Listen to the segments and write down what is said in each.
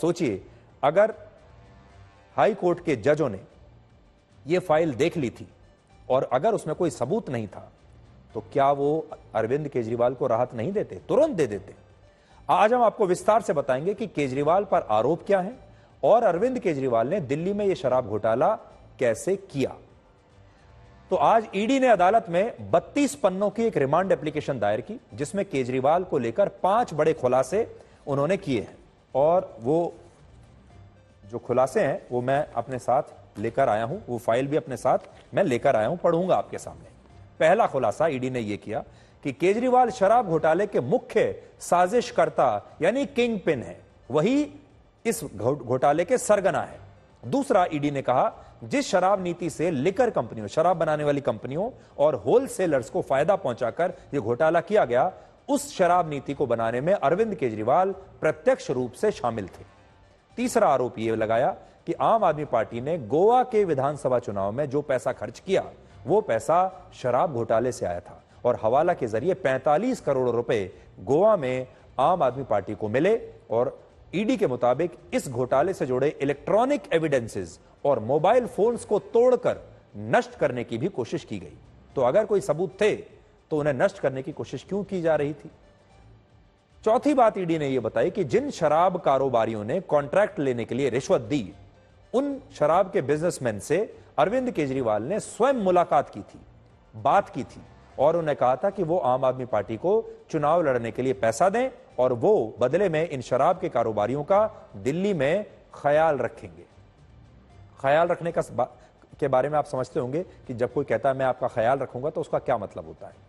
सोचिए अगर high court के जजों ने यह फाइल देख ली थी और अगर उसमें कोई सबूत नहीं था तो क्या वो अरविंद केजरीवाल को राहत नहीं देते, तुरंत दे देते। आज हम आपको विस्तार से बताएंगे कि केजरीवाल पर आरोप क्या है और अरविंद केजरीवाल ने दिल्ली में यह शराब घोटाला कैसे किया। तो आज ईडी ने अदालत में 32 पन्नों की एक रिमांड एप्लीकेशन दायर की जिसमें केजरीवाल को लेकर 5 बड़े खुलासे उन्होंने किए हैं और वो जो खुलासे हैं वो मैं अपने साथ लेकर आया हूं, वो फाइल भी अपने साथ मैं लेकर आया हूं, पढ़ूंगा आपके सामने। पहला खुलासा ईडी ने यह किया कि केजरीवाल शराब घोटाले के मुख्य साजिशकर्ता यानी किंग पिन है, वही इस घोटाले के सरगना है। दूसरा, ईडी ने कहा जिस शराब नीति से लिकर कंपनियों, शराब बनाने वाली कंपनियों और होलसेलर्स को फायदा पहुंचाकर यह घोटाला किया गया, उस शराब नीति को बनाने में अरविंद केजरीवाल प्रत्यक्ष रूप से शामिल थे। तीसरा आरोप यह लगाया कि आम आदमी पार्टी ने गोवा के विधानसभा चुनाव में जो पैसा खर्च किया वो पैसा शराब घोटाले से आया था और हवाला के जरिए 45 करोड़ रुपए गोवा में आम आदमी पार्टी को मिले और ईडी के मुताबिक इस घोटाले से जुड़े इलेक्ट्रॉनिक एविडेंसेस और मोबाइल फोन्स को तोड़कर नष्ट करने की भी कोशिश की गई। तो अगर कोई सबूत थे तो उन्हें नष्ट करने की कोशिश क्यों की जा रही थी। चौथी बात ईडी ने यह बताई कि जिन शराब कारोबारियों ने कॉन्ट्रैक्ट लेने के लिए रिश्वत दी, उन शराब के बिजनेसमैन से अरविंद केजरीवाल ने स्वयं मुलाकात की थी, बात की थी और उन्हें कहा था कि वो आम आदमी पार्टी को चुनाव लड़ने के लिए पैसा दें और वो बदले में इन शराब के कारोबारियों का दिल्ली में ख्याल रखेंगे। ख्याल रखने के बारे में आप समझते होंगे कि जब कोई कहता है मैं आपका ख्याल रखूंगा तो उसका क्या मतलब होता है।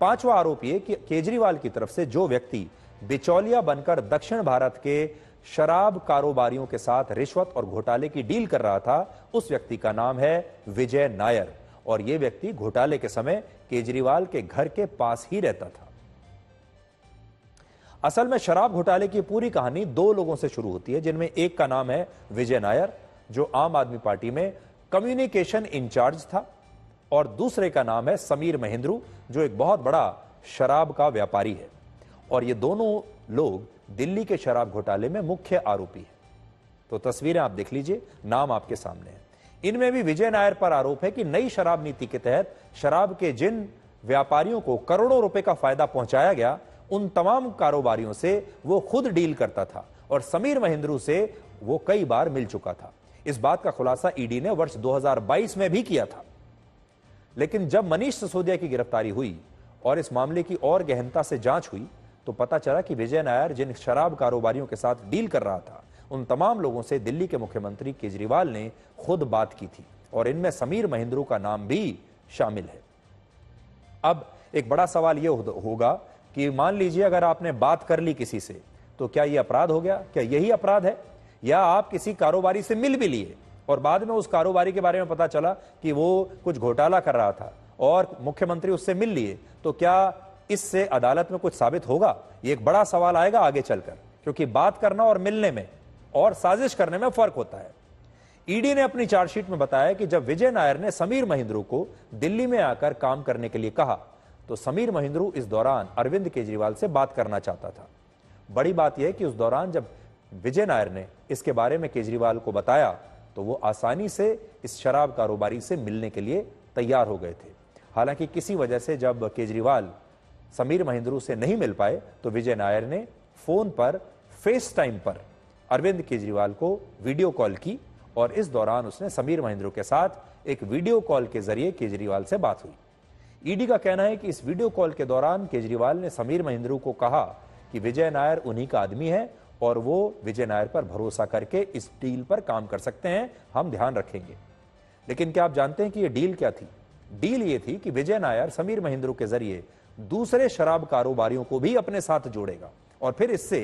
पांचवा आरोप यह कि केजरीवाल की तरफ से जो व्यक्ति बिचौलिया बनकर दक्षिण भारत के शराब कारोबारियों के साथ रिश्वत और घोटाले की डील कर रहा था, उस व्यक्ति का नाम है विजय नायर और यह व्यक्ति घोटाले के समय केजरीवाल के घर के पास ही रहता था। असल में शराब घोटाले की पूरी कहानी 2 लोगों से शुरू होती है जिनमें एक का नाम है विजय नायर जो आम आदमी पार्टी में कम्युनिकेशन इंचार्ज था और दूसरे का नाम है समीर महेंद्रू जो एक बहुत बड़ा शराब का व्यापारी है और ये दोनों लोग दिल्ली के शराब घोटाले में मुख्य आरोपी हैं। तो तस्वीरें आप देख लीजिए, नाम आपके सामने है। इनमें भी विजय नायर पर आरोप है कि नई शराब नीति के तहत शराब के जिन व्यापारियों को करोड़ों रुपए का फायदा पहुंचाया गया, उन तमाम कारोबारियों से वो खुद डील करता था और समीर महेंद्रू से वो कई बार मिल चुका था। इस बात का खुलासा ईडी ने वर्ष 2022 में भी किया था, लेकिन जब मनीष सिसोदिया की गिरफ्तारी हुई और इस मामले की और गहनता से जांच हुई तो पता चला कि विजय नायर जिन शराब कारोबारियों के साथ डील कर रहा था, उन तमाम लोगों से दिल्ली के मुख्यमंत्री केजरीवाल ने खुद बात की थी और इनमें समीर महेंद्रू का नाम भी शामिल है। अब एक बड़ा सवाल यह होगा कि मान लीजिए अगर आपने बात कर ली किसी से तो क्या यह अपराध हो गया, क्या यही अपराध है? या आप किसी कारोबारी से मिल भी लिए और बाद में उस कारोबारी के बारे में पता चला कि वो कुछ घोटाला कर रहा था और मुख्यमंत्री उससे मिल लिए, तो क्या इससे अदालत में कुछ साबित होगा? ये एक बड़ा सवाल आएगा आगे चलकर, क्योंकि बात करना और मिलने में और साजिश करने में फर्क होता है। ईडी ने अपनी चार्जशीट में बताया कि जब विजय नायर ने समीर महेंद्रू को दिल्ली में आकर काम करने के लिए कहा तो समीर महेंद्रू इस दौरान अरविंद केजरीवाल से बात करना चाहता था। बड़ी बात यह कि उस दौरान जब विजय नायर ने इसके बारे में केजरीवाल को बताया तो वो आसानी से इस शराब कारोबारी से मिलने के लिए तैयार हो गए थे। हालांकि किसी वजह से जब केजरीवाल समीर महेंद्रू से नहीं मिल पाए तो विजय नायर ने फोन पर, फेस टाइम पर अरविंद केजरीवाल को वीडियो कॉल की और इस दौरान उसने समीर महेंद्रू के साथ एक वीडियो कॉल के जरिए केजरीवाल से बात हुई। ईडी का कहना है कि इस वीडियो कॉल के दौरान केजरीवाल ने समीर महेंद्रू को कहा कि विजय नायर उन्हीं का आदमी है और वो विजय नायर पर भरोसा करके इस डील पर काम कर सकते हैं, हम ध्यान रखेंगे। लेकिन क्या आप जानते हैं कि यह डील क्या थी? डील ये थी कि विजय नायर समीर महेंद्रू के जरिए दूसरे शराब कारोबारियों को भी अपने साथ जोड़ेगा और फिर इससे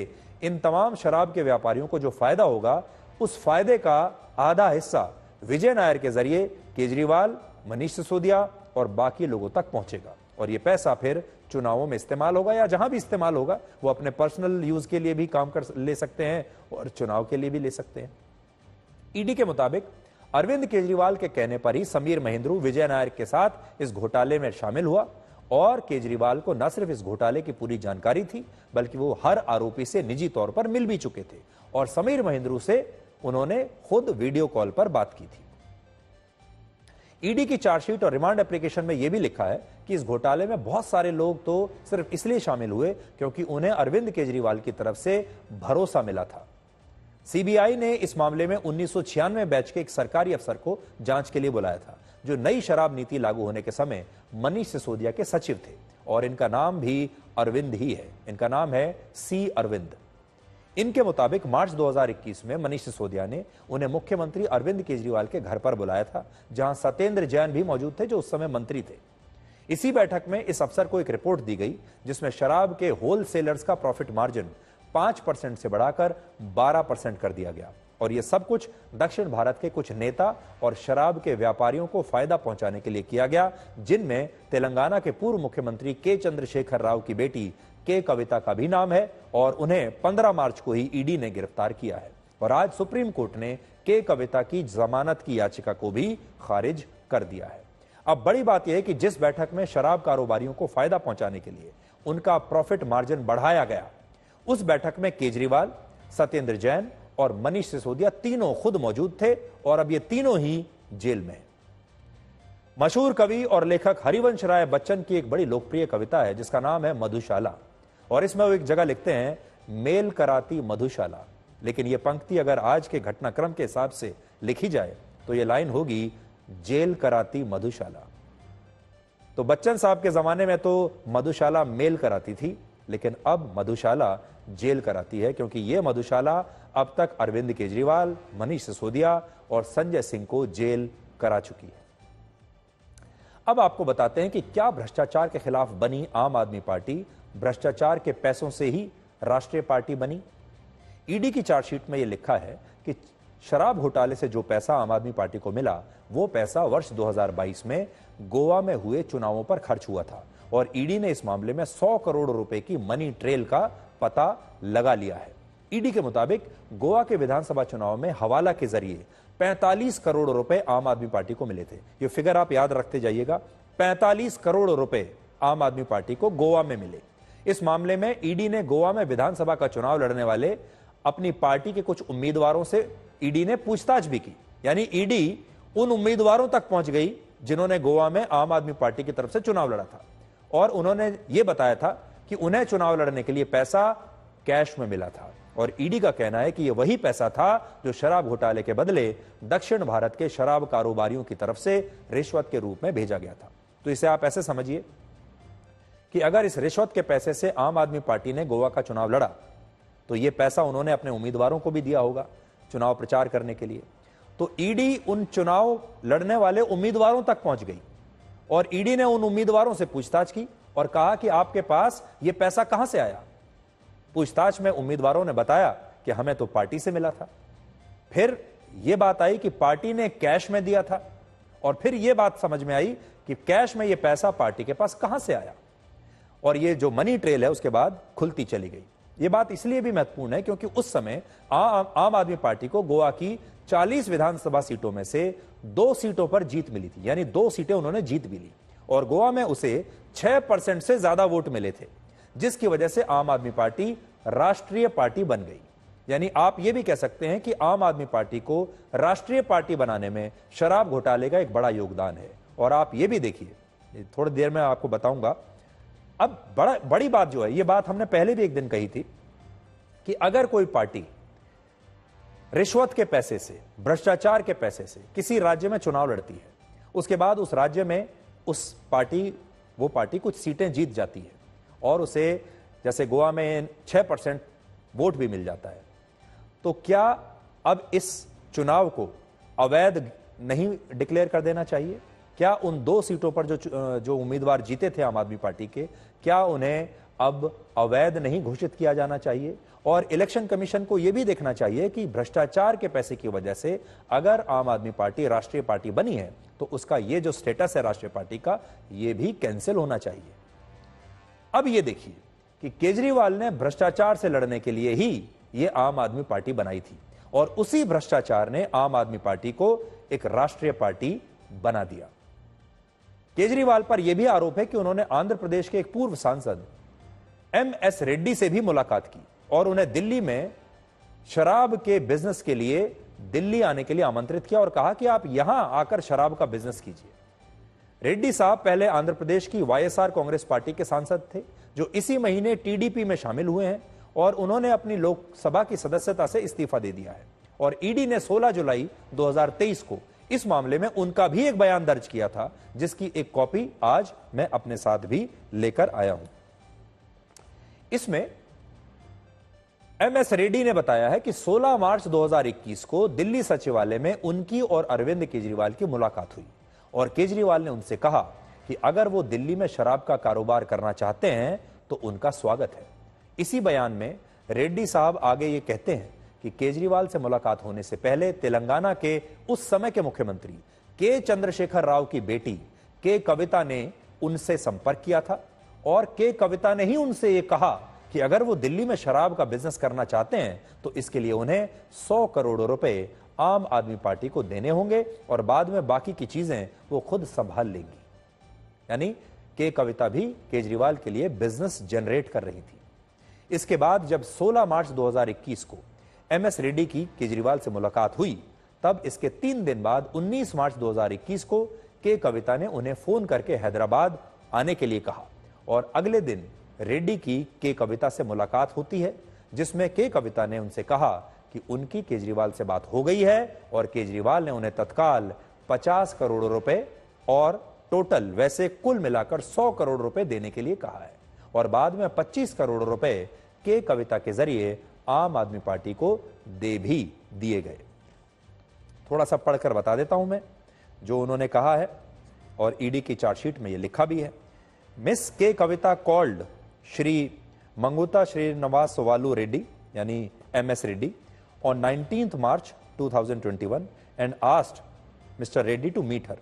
इन तमाम शराब के व्यापारियों को जो फायदा होगा, उस फायदे का आधा हिस्सा विजय नायर के जरिए केजरीवाल, मनीष सिसोदिया और बाकी लोगों तक पहुंचेगा और ये पैसा फिर चुनावों में इस्तेमाल होगा या जहां भी इस्तेमाल होगा वो अपने पर्सनल यूज के लिए भी काम कर ले सकते हैं और चुनाव के लिए भी ले सकते हैं। ईडी के मुताबिक अरविंद केजरीवाल के कहने पर ही समीर महेंद्रू विजय नायर के साथ इस घोटाले में शामिल हुआ और केजरीवाल को न सिर्फ इस घोटाले की पूरी जानकारी थी, बल्कि वो हर आरोपी से निजी तौर पर मिल भी चुके थे और समीर महेंद्रू से उन्होंने खुद वीडियो कॉल पर बात की थी। ईडी की चार्जशीट और रिमांड एप्लीकेशन में यह भी लिखा है कि इस घोटाले में बहुत सारे लोग तो सिर्फ इसलिए शामिल हुए क्योंकि उन्हें अरविंद केजरीवाल की तरफ से भरोसा मिला था। सीबीआई ने इस मामले में 1996 बैच के एक सरकारी अफसर को जांच के लिए बुलाया था, जो नई शराब नीति लागू होने के समय मनीष सिसोदिया के सचिव थे और इनका नाम भी अरविंद ही है। इनका नाम है सी अरविंद। इनके मुताबिक मार्च 2021 में मनीष सिसोदिया ने उन्हें मुख्यमंत्री अरविंद केजरीवाल के घर पर बुलाया था, जहां सत्येंद्र जैन भी मौजूद थे, जो उस समय मंत्री थे। इसी बैठक में इस अफसर को एक रिपोर्ट दी गई जिसमें शराब के होलसेलर्स का प्रॉफिट मार्जिन 5% से बढ़ाकर 12% कर दिया गया और यह सब कुछ दक्षिण भारत के कुछ नेता और शराब के व्यापारियों को फायदा पहुंचाने के लिए किया गया, जिनमें तेलंगाना के पूर्व मुख्यमंत्री के चंद्रशेखर राव की बेटी के कविता का भी नाम है और उन्हें 15 मार्च को ही ईडी ने गिरफ्तार किया है और आज सुप्रीम कोर्ट ने के कविता की जमानत की याचिका को भी खारिज कर दिया है। अब बड़ी बात यह है कि जिस बैठक में शराब कारोबारियों को फायदा पहुंचाने के लिए उनका प्रॉफिट मार्जिन बढ़ाया गया, उस बैठक में केजरीवाल, सत्येंद्र जैन और मनीष सिसोदिया तीनों खुद मौजूद थे और अब ये तीनों ही जेल में। मशहूर कवि और लेखक हरिवंश राय बच्चन की एक बड़ी लोकप्रिय कविता है जिसका नाम है मधुशाला और इसमें वो एक जगह लिखते हैं, मेल कराती मधुशाला। लेकिन ये पंक्ति अगर आज के घटनाक्रम के हिसाब से लिखी जाए तो ये लाइन होगी, जेल कराती मधुशाला। तो बच्चन साहब के जमाने में तो मधुशाला मेल कराती थी, लेकिन अब मधुशाला जेल कराती है क्योंकि ये मधुशाला अब तक अरविंद केजरीवाल, मनीष सिसोदिया और संजय सिंह को जेल करा चुकी है। अब आपको बताते हैं कि क्या भ्रष्टाचार के खिलाफ बनी आम आदमी पार्टी भ्रष्टाचार के पैसों से ही राष्ट्रीय पार्टी बनी। ईडी की चार्जशीट में यह लिखा है कि शराब घोटाले से जो पैसा आम आदमी पार्टी को मिला, वो पैसा वर्ष 2022 में गोवा में हुए चुनावों पर खर्च हुआ था और ईडी ने इस मामले में 100 करोड़ रुपए की मनी ट्रेल का पता लगा लिया है। ईडी के मुताबिक गोवा के विधानसभा चुनाव में हवाला के जरिए 45 करोड़ रुपए आम आदमी पार्टी को मिले थे। ये फिगर आप याद रखते जाइएगा, 45 करोड़ रुपए आम आदमी पार्टी को गोवा में मिले। इस मामले में ईडी ने गोवा में विधानसभा का चुनाव लड़ने वाले अपनी पार्टी के कुछ उम्मीदवारों से ईडी ने पूछताछ भी की, यानी ईडी उन उम्मीदवारों तक पहुंच गई जिन्होंने गोवा में आम आदमी पार्टी की तरफ से चुनाव लड़ा था और उन्होंने यह बताया था कि उन्हें चुनाव लड़ने के लिए पैसा कैश में मिला था और ईडी का कहना है कि यह वही पैसा था जो शराब घोटाले के बदले दक्षिण भारत के शराब कारोबारियों की तरफ से रिश्वत के रूप में भेजा गया था। तो इसे आप ऐसे समझिए कि अगर इस रिश्वत के पैसे से आम आदमी पार्टी ने गोवा का चुनाव लड़ा तो यह पैसा उन्होंने अपने उम्मीदवारों को भी दिया होगा चुनाव प्रचार करने के लिए। तो ईडी उन चुनाव लड़ने वाले उम्मीदवारों तक पहुंच गई और ईडी ने उन उम्मीदवारों से पूछताछ की और कहा कि आपके पास यह पैसा कहां से आया। पूछताछ में उम्मीदवारों ने बताया कि हमें तो पार्टी से मिला था। फिर यह बात आई कि पार्टी ने कैश में दिया था और फिर यह बात समझ में आई कि कैश में यह पैसा पार्टी के पास कहां से आया और ये जो मनी ट्रेल है उसके बाद खुलती चली गई। ये बात इसलिए भी महत्वपूर्ण है क्योंकि उस समय आम आदमी पार्टी को गोवा की 40 विधानसभा सीटों में से 2 सीटों पर जीत मिली थी, यानी 2 सीटें उन्होंने जीत भी ली और गोवा में उसे 6% से ज्यादा वोट मिले थे, जिसकी वजह से आम आदमी पार्टी राष्ट्रीय पार्टी बन गई। यानी आप ये भी कह सकते हैं कि आम आदमी पार्टी को राष्ट्रीय पार्टी बनाने में शराब घोटाले का एक बड़ा योगदान है। और आप ये भी देखिए, थोड़ी देर में आपको बताऊंगा। अब बड़ी बात जो है, ये बात हमने पहले भी एक दिन कही थी कि अगर कोई पार्टी रिश्वत के पैसे से, भ्रष्टाचार के पैसे से किसी राज्य में चुनाव लड़ती है, उसके बाद उस राज्य में वो पार्टी कुछ सीटें जीत जाती है और उसे जैसे गोवा में 6% वोट भी मिल जाता है, तो क्या अब इस चुनाव को अवैध नहीं डिक्लेयर कर देना चाहिए? क्या उन 2 सीटों पर जो उम्मीदवार जीते थे आम आदमी पार्टी के, क्या उन्हें अब अवैध नहीं घोषित किया जाना चाहिए? और इलेक्शन कमीशन को यह भी देखना चाहिए कि भ्रष्टाचार के पैसे की वजह से अगर आम आदमी पार्टी राष्ट्रीय पार्टी बनी है तो उसका ये जो स्टेटस है राष्ट्रीय पार्टी का, ये भी कैंसिल होना चाहिए। अब ये देखिए कि केजरीवाल ने भ्रष्टाचार से लड़ने के लिए ही ये आम आदमी पार्टी बनाई थी और उसी भ्रष्टाचार ने आम आदमी पार्टी को एक राष्ट्रीय पार्टी बना दिया। केजरीवाल पर यह भी आरोप है कि उन्होंने आंध्र प्रदेश के एक पूर्व सांसद MS रेड्डी से भी मुलाकात की और उन्हें दिल्ली में शराब के बिजनेस के लिए दिल्ली आने के लिए आमंत्रित किया और कहा कि आप यहां आकर शराब का बिजनेस कीजिए। रेड्डी साहब पहले आंध्र प्रदेश की YSR कांग्रेस पार्टी के सांसद थे जो इसी महीने TDP में शामिल हुए हैं और उन्होंने अपनी लोकसभा की सदस्यता से इस्तीफा दे दिया है और ED ने 16 जुलाई 2023 को इस मामले में उनका भी एक बयान दर्ज किया था जिसकी एक कॉपी आज मैं अपने साथ भी लेकर आया हूं। इसमें MS रेड्डी ने बताया है कि 16 मार्च 2021 को दिल्ली सचिवालय में उनकी और अरविंद केजरीवाल की मुलाकात हुई और केजरीवाल ने उनसे कहा कि अगर वो दिल्ली में शराब का कारोबार करना चाहते हैं तो उनका स्वागत है। इसी बयान में रेड्डी साहब आगे ये कहते हैं कि केजरीवाल से मुलाकात होने से पहले तेलंगाना के उस समय के मुख्यमंत्री के चंद्रशेखर राव की बेटी के कविता ने उनसे संपर्क किया था और के कविता ने ही उनसे ये कहा कि अगर वो दिल्ली में शराब का बिजनेस करना चाहते हैं तो इसके लिए उन्हें 100 करोड़ रुपए आम आदमी पार्टी को देने होंगे और बाद में बाकी की चीजें वो खुद संभाल लेंगी। यानी के कविता भी केजरीवाल के लिए बिजनेस जनरेट कर रही थी। इसके बाद जब 16 मार्च 2021 को MS रेड्डी की केजरीवाल से मुलाकात हुई तब इसके 3 दिन बाद 19 मार्च 2021 को के कविता ने उन्हें फोन करके हैदराबाद आने के लिए कहा और अगले दिन रेड्डी की के कविता से मुलाकात होती है जिसमें के कविता ने उनसे कहा कि उनकी केजरीवाल से बात हो गई है और केजरीवाल ने उन्हें तत्काल 50 करोड़ रुपए और टोटल वैसे कुल मिलाकर 100 करोड़ रुपए देने के लिए कहा है और बाद में 25 करोड़ रुपए के कविता के जरिए आम आदमी पार्टी को दे भी दिए गए। थोड़ा सा पढ़कर बता देता हूं मैं जो उन्होंने कहा है और ED की चार्जशीट में यह लिखा भी है। Miss K Kavitha called Shri Magunta Srinivasulu Reddy यानी MS Reddy on 19th March 2021 and asked Mr. Reddy to meet her.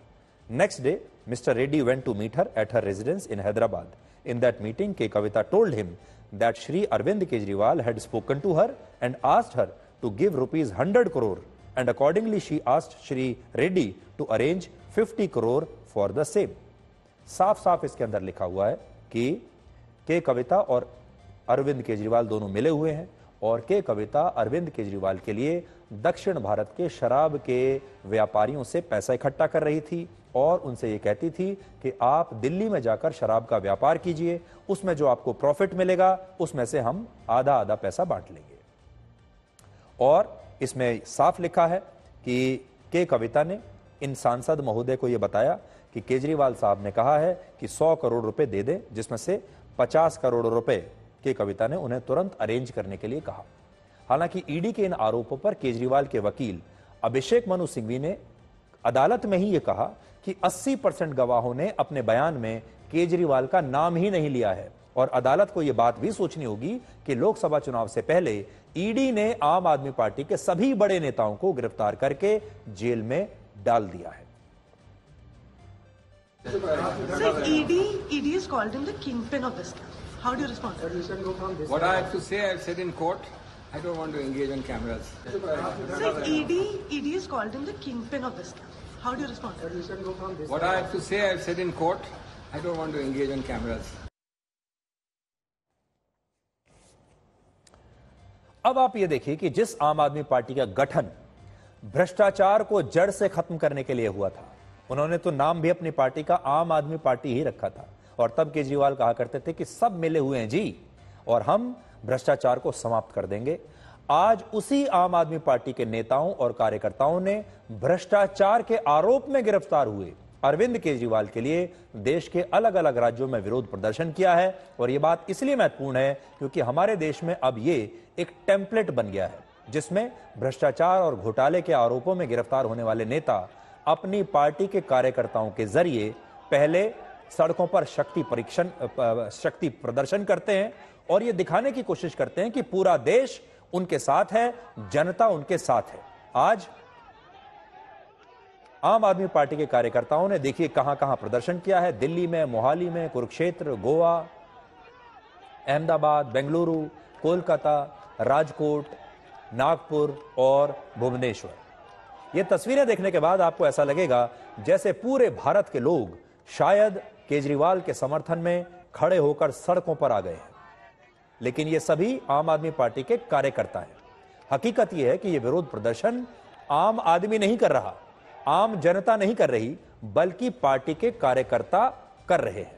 Next day, Mr. Reddy went to meet her at her residence in Hyderabad. In that meeting, K. Kavita told him that Shri Arvind Kejriwal had spoken to her and asked her to give rupees 100 crore and accordingly she asked Shri Reddy to arrange 50 crore for the same. साफ-साफ इसके अंदर लिखा हुआ है कि K. Kavita और अरविंद केजरीवाल दोनों मिले हुए हैं और के कविता अरविंद केजरीवाल के लिए दक्षिण भारत के शराब के व्यापारियों से पैसा इकट्ठा कर रही थी और उनसे ये कहती थी कि आप दिल्ली में जाकर शराब का व्यापार कीजिए, उसमें जो आपको प्रॉफिट मिलेगा उसमें से हम आधा आधा पैसा बांट लेंगे। और इसमें साफ लिखा है कि के कविता ने इन सांसद महोदय को यह बताया कि केजरीवाल साहब ने कहा है कि 100 करोड़ रुपए दे दें जिसमें से 50 करोड़ रुपए के कविता ने उन्हें तुरंत अरेंज करने के लिए कहा। हालांकि ED के इन आरोपों पर केजरीवाल के वकील अभिषेक मनु सिंघवी ने अदालत में ही यह कहा कि 80% गवाहों ने अपने बयान में केजरीवाल का नाम ही नहीं लिया है और अदालत को यह बात भी सोचनी होगी कि लोकसभा चुनाव से पहले ED ने आम आदमी पार्टी के सभी बड़े नेताओं को गिरफ्तार करके जेल में डाल दिया है। ED has called him the kingpin of this country. How do you respond? What I have to say, I have said in court. I don't want to engage on cameras. Sir, ED has called him the kingpin of this country. How do you respond? What I have to say, I have said in court. I don't want to engage on cameras. अब आप ये देखिए कि जिस आम आदमी party का गठन भ्रष्टाचार को जड़ से खत्म करने के लिए हुआ था, उन्होंने तो नाम भी अपनी पार्टी का आम आदमी पार्टी ही रखा था और तब केजरीवाल कहा करते थे कि सब मिले हुए हैं जी और हम भ्रष्टाचार को समाप्त कर देंगे। आज उसी आम आदमी पार्टी के नेताओं और कार्यकर्ताओं ने भ्रष्टाचार के आरोप में गिरफ्तार हुए अरविंद केजरीवाल के लिए देश के अलग अलग राज्यों में विरोध प्रदर्शन किया है और यह बात इसलिए महत्वपूर्ण है क्योंकि हमारे देश में अब ये एक टेम्पलेट बन गया है जिसमें भ्रष्टाचार और घोटाले के आरोपों में गिरफ्तार होने वाले नेता अपनी पार्टी के कार्यकर्ताओं के जरिए पहले सड़कों पर शक्ति प्रदर्शन करते हैं और यह दिखाने की कोशिश करते हैं कि पूरा देश उनके साथ है, जनता उनके साथ है। आज आम आदमी पार्टी के कार्यकर्ताओं ने देखिए कहां कहां प्रदर्शन किया है। दिल्ली में, मोहाली में, कुरुक्षेत्र, गोवा, अहमदाबाद, बेंगलुरु, कोलकाता, राजकोट, नागपुर और भुवनेश्वर। ये तस्वीरें देखने के बाद आपको ऐसा लगेगा जैसे पूरे भारत के लोग शायद केजरीवाल के समर्थन में खड़े होकर सड़कों पर आ गए हैं, लेकिन ये सभी आम आदमी पार्टी के कार्यकर्ता हैं। हकीकत यह है कि यह विरोध प्रदर्शन आम आदमी नहीं कर रहा, आम जनता नहीं कर रही, बल्कि पार्टी के कार्यकर्ता कर रहे हैं।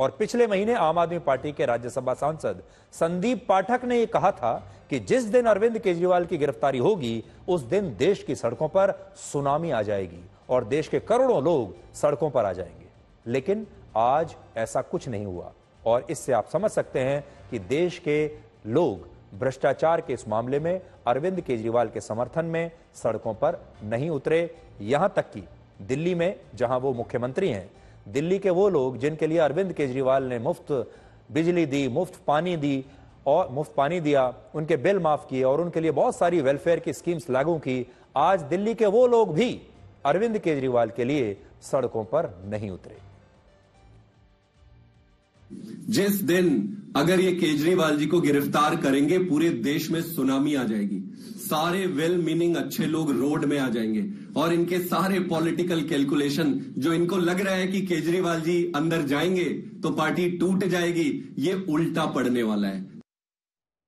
और पिछले महीने आम आदमी पार्टी के राज्यसभा सांसद संदीप पाठक ने यह कहा था कि जिस दिन अरविंद केजरीवाल की गिरफ्तारी होगी उस दिन देश की सड़कों पर सुनामी आ जाएगी और देश के करोड़ों लोग सड़कों पर आ जाएंगे। लेकिन आज ऐसा कुछ नहीं हुआ और इससे आप समझ सकते हैं कि देश के लोग भ्रष्टाचार के इस मामले में अरविंद केजरीवाल के समर्थन में सड़कों पर नहीं उतरे। यहां तक कि दिल्ली में, जहां वो मुख्यमंत्री हैं, दिल्ली के वो लोग जिनके लिए अरविंद केजरीवाल ने मुफ्त बिजली दी, मुफ्त पानी दिया, उनके बिल माफ किए और उनके लिए बहुत सारी वेलफेयर की स्कीम्स लागू की, आज दिल्ली के वो लोग भी अरविंद केजरीवाल के लिए सड़कों पर नहीं उतरे। जिस दिन अगर ये केजरीवाल जी को गिरफ्तार करेंगे पूरे देश में सुनामी आ जाएगी, सारे वेल मीनिंग अच्छे लोग रोड में आ जाएंगे और इनके सारे पॉलिटिकल कैलकुलेशन जो इनको लग रहा है कि केजरीवाल जी अंदर जाएंगे तो पार्टी टूट जाएगी, ये उल्टा पड़ने वाला है।